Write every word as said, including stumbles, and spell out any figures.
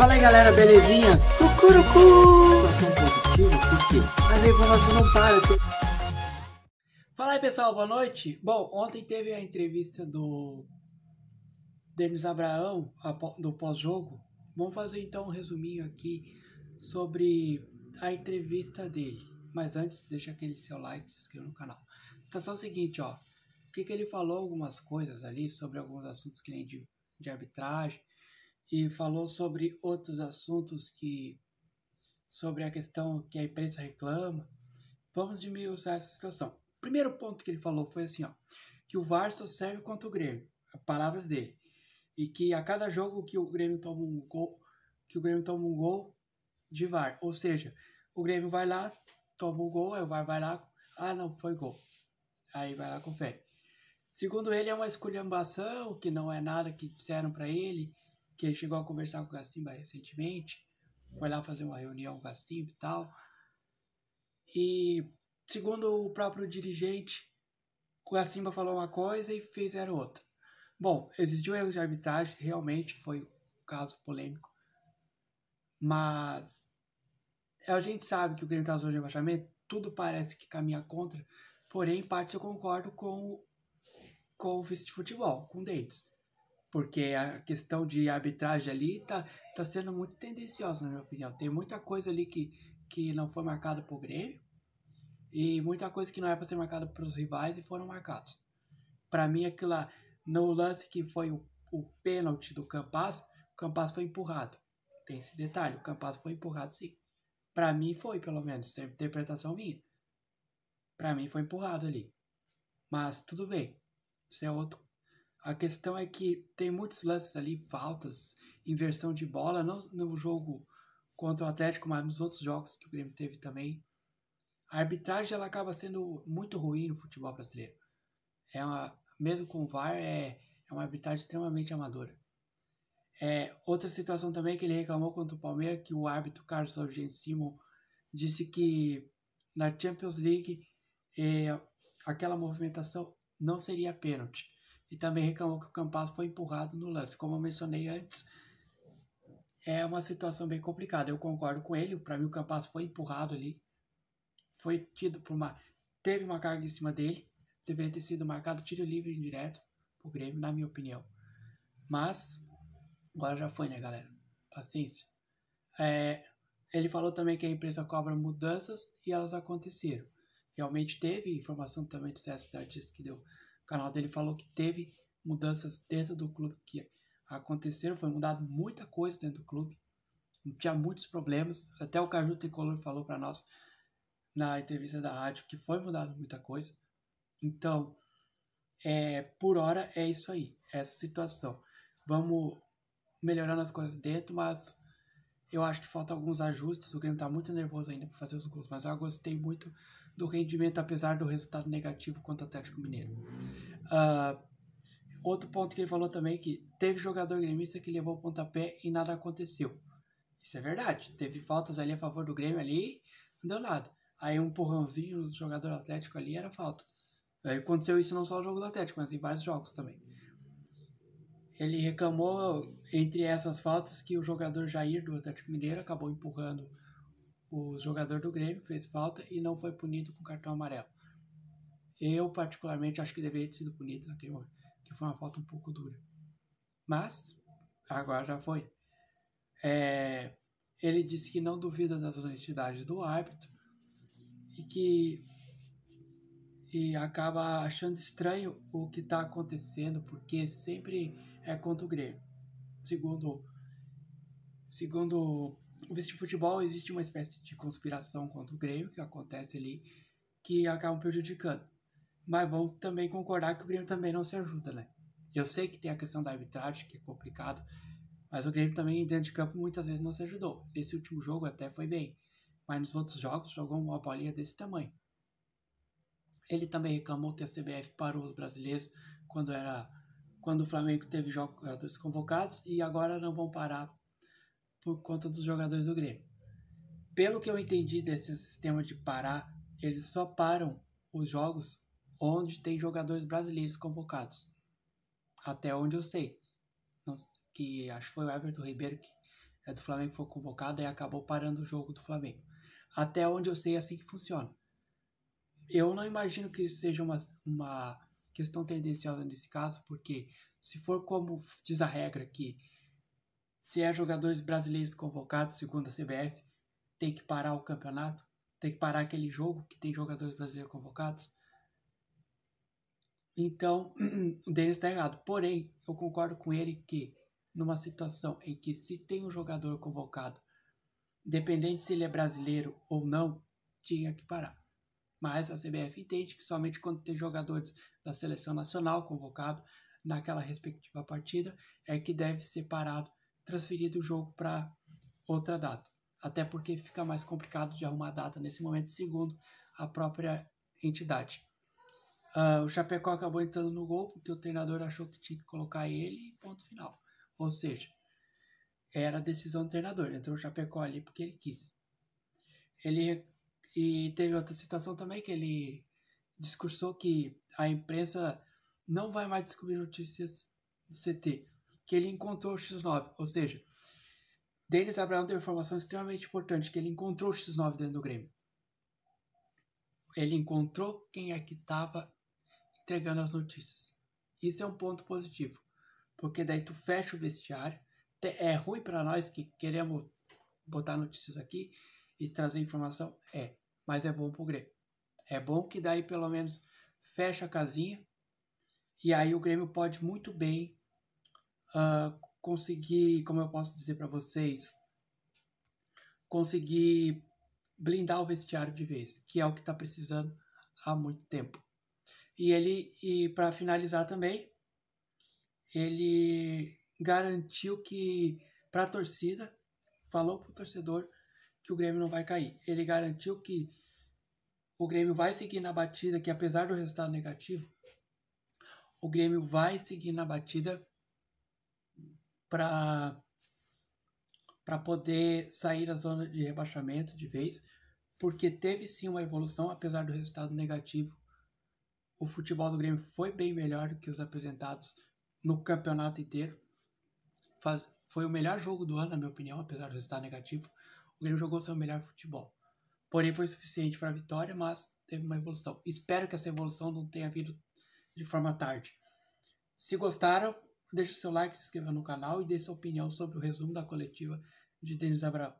Fala aí galera, belezinha? Cucurucu! Situação positiva, porque as informações não param. Fala aí pessoal, boa noite. Bom, ontem teve a entrevista do Dênis Abrahão, do pós-jogo. Vamos fazer então um resuminho aqui sobre a entrevista dele. Mas antes, deixa aquele seu like, se inscreva no canal. Situação seguinte, ó. O que, que ele falou algumas coisas ali sobre alguns assuntos que nem de, de arbitragem, e falou sobre outros assuntos que sobre a questão que a imprensa reclama. Vamos diminuir essa situação. O primeiro ponto que ele falou foi assim, ó, que o V A R só serve contra o Grêmio, palavras dele, e que a cada jogo que o Grêmio toma um gol, que o Grêmio toma um gol de V A R, ou seja, o Grêmio vai lá, toma um gol, aí o V A R vai lá, ah não, foi gol, aí vai lá, confere. Segundo ele, é uma esculhambação, que não é nada que disseram para ele, que ele chegou a conversar com o Gassimba recentemente, foi lá fazer uma reunião com o Gassimba e tal. E segundo o próprio dirigente, o Gassimba falou uma coisa e fizeram outra. Bom, existiu erro de arbitragem, realmente foi um caso polêmico, mas a gente sabe que o Grêmio está no rebaixamento, tudo parece que caminha contra, porém, em parte eu concordo com o com o vice de futebol, com o Dênis, porque a questão de arbitragem ali tá, tá sendo muito tendenciosa, na minha opinião. Tem muita coisa ali que, que não foi marcada pro Grêmio, e muita coisa que não é para ser marcada pros rivais e foram marcados. Para mim, aquilo lá, no lance que foi o, o pênalti do Campazzo, o Campazzo foi empurrado. Tem esse detalhe, o Campazzo foi empurrado sim. Para mim foi, pelo menos, é interpretação minha. Para mim foi empurrado ali. Mas tudo bem. Isso é outro. A questão é que tem muitos lances ali, faltas, inversão de bola, não no jogo contra o Atlético, mas nos outros jogos que o Grêmio teve também. A arbitragem ela acaba sendo muito ruim no futebol brasileiro. É uma, mesmo com o V A R, é, é uma arbitragem extremamente amadora. É, outra situação também que ele reclamou contra o Palmeiras, que o árbitro Carlos Sargentino disse que na Champions League é, aquela movimentação não seria pênalti. E também reclamou que o Campazzo foi empurrado no lance. Como eu mencionei antes, é uma situação bem complicada. Eu concordo com ele. Para mim, o Campazzo foi empurrado ali. Foi tido por uma... Teve uma carga em cima dele. Deveria ter sido marcado tiro livre indireto pro Grêmio, na minha opinião. Mas, agora já foi, né, galera? Paciência. É, ele falou também que a imprensa cobra mudanças e elas aconteceram. Realmente teve informação também do Cesar Tadeu que deu. O canal dele falou que teve mudanças dentro do clube que aconteceram. Foi mudado muita coisa dentro do clube. Tinha muitos problemas. Até o Caju Tricolor falou para nós na entrevista da rádio que foi mudado muita coisa. Então, é, por hora é isso aí. Essa situação. Vamos melhorando as coisas dentro, mas eu acho que falta alguns ajustes. O Grêmio tá muito nervoso ainda para fazer os gols. Mas eu gostei muito do rendimento, apesar do resultado negativo contra o Atlético Mineiro. Uh, outro ponto que ele falou também é que teve jogador gremista que levou o pontapé e nada aconteceu. Isso é verdade. Teve faltas ali a favor do Grêmio ali, não deu nada. Aí um empurrãozinho do jogador atlético ali era falta. Aí aconteceu isso não só no jogo do Atlético, mas em vários jogos também. Ele reclamou, entre essas faltas, que o jogador Jair do Atlético Mineiro acabou empurrando o jogador do Grêmio, fez falta e não foi punido com cartão amarelo. Eu, particularmente, acho que deveria ter sido punido naquele momento, que foi uma falta um pouco dura. Mas, agora já foi. É, ele disse que não duvida das honestidades do árbitro e que e acaba achando estranho o que está acontecendo, porque sempre é contra o Grêmio. Segundo segundo o vice de futebol, existe uma espécie de conspiração contra o Grêmio que acontece ali, que acabam prejudicando. Mas vamos também concordar que o Grêmio também não se ajuda, né? Eu sei que tem a questão da arbitragem, que é complicado, mas o Grêmio também dentro de campo muitas vezes não se ajudou. Esse último jogo até foi bem, mas nos outros jogos jogou uma bolinha desse tamanho. Ele também reclamou que a C B F parou os brasileiros quando, era, quando o Flamengo teve jogadores convocados e agora não vão parar por conta dos jogadores do Grêmio. Pelo que eu entendi desse sistema de parar, eles só param os jogos onde tem jogadores brasileiros convocados. Até onde eu sei. Não, que acho que foi o Everton Ribeiro que é do Flamengo, foi convocado e acabou parando o jogo do Flamengo. Até onde eu sei, é assim que funciona. Eu não imagino que seja uma, uma questão tendenciosa nesse caso, porque se for como diz a regra que se é jogadores brasileiros convocados, segundo a C B F, tem que parar o campeonato, tem que parar aquele jogo que tem jogadores brasileiros convocados. Então, o Dênis está errado. Porém, eu concordo com ele que numa situação em que se tem um jogador convocado, independente se ele é brasileiro ou não, tinha que parar. Mas a C B F entende que somente quando tem jogadores da seleção nacional convocado naquela respectiva partida é que deve ser parado, transferido o jogo para outra data. Até porque fica mais complicado de arrumar data nesse momento, segundo a própria entidade. Uh, o Chapecó acabou entrando no gol porque o treinador achou que tinha que colocar ele e ponto final. Ou seja, era a decisão do treinador. Entrou o Chapecó ali porque ele quis. Ele... E teve outra situação também que ele discursou que a imprensa não vai mais descobrir notícias do C T, que ele encontrou o X nove, ou seja, Dênis Abrahão deu informação extremamente importante, que ele encontrou o X nove dentro do Grêmio. Ele encontrou quem é que estava entregando as notícias. Isso é um ponto positivo, porque daí tu fecha o vestiário, é ruim para nós que queremos botar notícias aqui e trazer informação, é. Mas é bom pro Grêmio. É bom que daí pelo menos fecha a casinha. E aí o Grêmio pode muito bem uh, conseguir, como eu posso dizer para vocês, conseguir blindar o vestiário de vez, que é o que está precisando há muito tempo. E ele, e para finalizar também, ele garantiu que para a torcida, falou pro torcedor que o Grêmio não vai cair. Ele garantiu que o Grêmio vai seguir na batida, que apesar do resultado negativo, o Grêmio vai seguir na batida para para poder sair da zona de rebaixamento de vez, porque teve sim uma evolução, apesar do resultado negativo. O futebol do Grêmio foi bem melhor do que os apresentados no campeonato inteiro. Faz, foi o melhor jogo do ano, na minha opinião, apesar do resultado negativo. O Grêmio jogou seu melhor futebol. Porém, foi suficiente para a vitória, mas teve uma evolução. Espero que essa evolução não tenha vindo de forma tarde. Se gostaram, deixe seu like, se inscreva no canal e dê sua opinião sobre o resumo da coletiva de Dênis Abrahão.